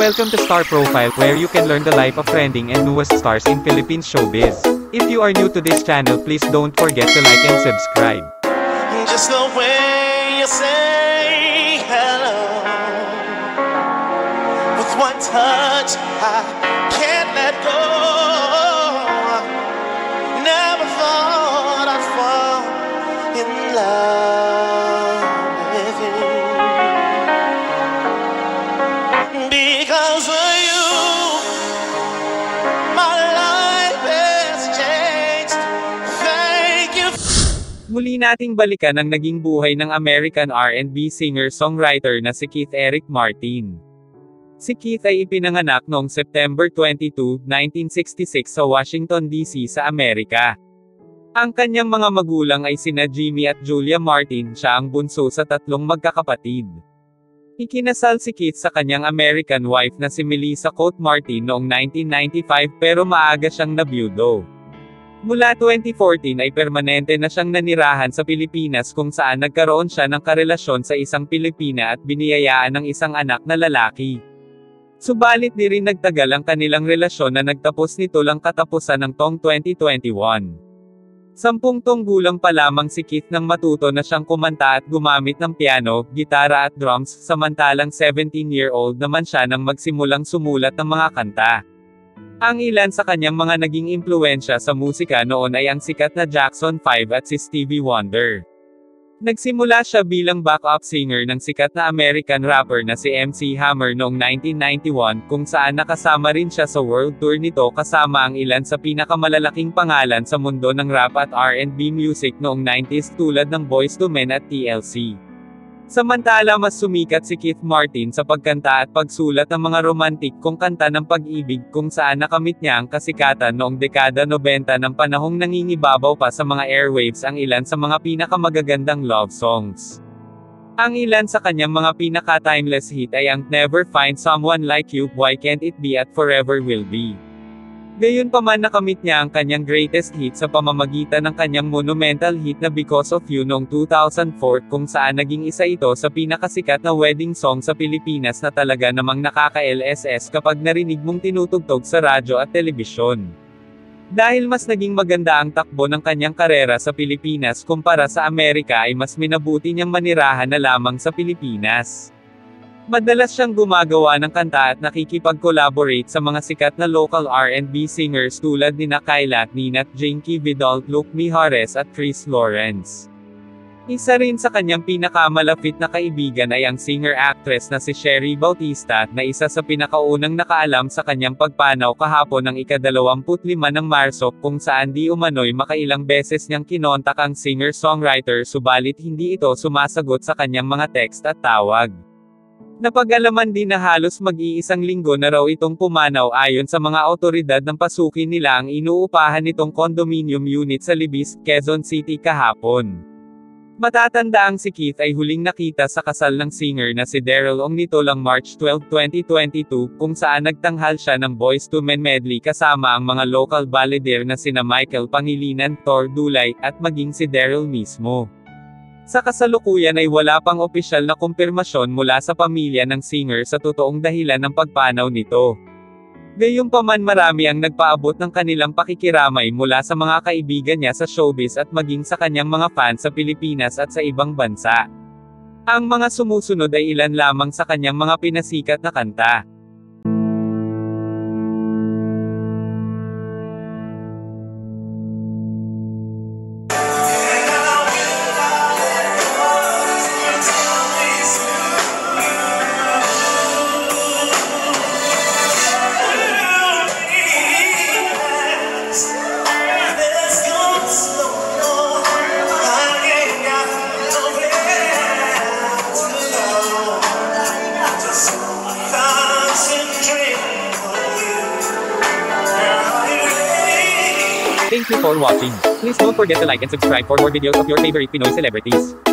Welcome to Star Profile, where you can learn the life of trending and newest stars in Philippine showbiz. If you are new to this channel, please don't forget to like and subscribe. Just the way you say hello, with one touch I can't let go. Muli nating balikan ang naging buhay ng American R&B singer-songwriter na si Keith Eric Martin. Si Keith ay ipinanganak noong September 22, 1966 sa Washington, D.C. sa Amerika. Ang kanyang mga magulang ay sina Jimmy at Julia Martin, siya ang bunso sa tatlong magkakapatid. Ikinasal si Keith sa kanyang American wife na si Melissa Cote Martin noong 1995 pero maaga siyang nabiyudo. Mula 2014 ay permanente na siyang nanirahan sa Pilipinas kung saan nagkaroon siya ng karelasyon sa isang Pilipina at biniyayaan ng isang anak na lalaki. Subalit di rin nagtagal ang kanilang relasyon na nagtapos nito lang katapusan ng taong 2021. 10 taong gulang pa lamang si Keith nang matuto na siyang kumanta at gumamit ng piano, gitara at drums, samantalang 17-year-old naman siya nang magsimulang sumulat ng mga kanta. Ang ilan sa kanyang mga naging impluwensya sa musika noon ay ang sikat na Jackson 5 at si Stevie Wonder. Nagsimula siya bilang backup singer ng sikat na American rapper na si MC Hammer noong 1991 kung saan nakasama rin siya sa world tour nito kasama ang ilan sa pinakamalalaking pangalan sa mundo ng rap at R&B music noong 90s tulad ng Boyz II Men at TLC. Samantala mas sumikat si Keith Martin sa pagkanta at pagsulat ng mga romantikong kanta ng pag-ibig kung saan nakamit niya ang kasikatan noong dekada 90 ng panahong nangingibabaw pa sa mga airwaves ang ilan sa mga pinakamagagandang love songs. Ang ilan sa kanyang mga pinaka-timeless hit ay ang Never Find Someone Like You, Why Can't It Be at Forever Will Be. Gayunpaman nakamit niya ang kanyang greatest hit sa pamamagitan ng kanyang monumental hit na Because of You noong 2004 kung saan naging isa ito sa pinakasikat na wedding song sa Pilipinas na talaga namang nakaka-LSS kapag narinig mong tinutugtog sa radyo at telebisyon. Dahil mas naging maganda ang takbo ng kanyang karera sa Pilipinas kumpara sa Amerika ay mas minabuti niyang manirahan na lamang sa Pilipinas. Madalas siyang gumagawa ng kanta at nakikipag-collaborate sa mga sikat na local R&B singers tulad nina Kyla, Nina, Jinky Vidal, Luke Mijares at Chris Lawrence. Isa rin sa kanyang pinakamalapit na kaibigan ay ang singer-actress na si Sherry Bautista, na isa sa pinakaunang nakaalam sa kanyang pagpanaw kahapon ng 25 ng Marso, kung saan di umano'y makailang beses niyang kinontak ang singer-songwriter subalit hindi ito sumasagot sa kanyang mga text at tawag. Napag-alaman din na halos mag-iisang linggo na raw itong pumanaw ayon sa mga otoridad ng pasukin nila ang inuupahan nitong condominium unit sa Libis, Quezon City kahapon. Matatanda ang si Keith ay huling nakita sa kasal ng singer na si Daryl Ong nito lang March 12, 2022 kung saan nagtanghal siya ng Boyz II Men medley kasama ang mga local balladeer na sina Michael Pangilinan, Thor Dulay, at maging si Daryl mismo. Sa kasalukuyan ay wala pang opisyal na kumpirmasyon mula sa pamilya ng singer sa totoong dahilan ng pagpanaw nito. Gayunpaman marami ang nagpaabot ng kanilang pakikiramay mula sa mga kaibigan niya sa showbiz at maging sa kanyang mga fans sa Pilipinas at sa ibang bansa. Ang mga sumusunod ay ilan lamang sa kanyang mga pinasikat na kanta. Thank you for watching. Please don't forget to like and subscribe for more videos of your favorite Pinoy celebrities.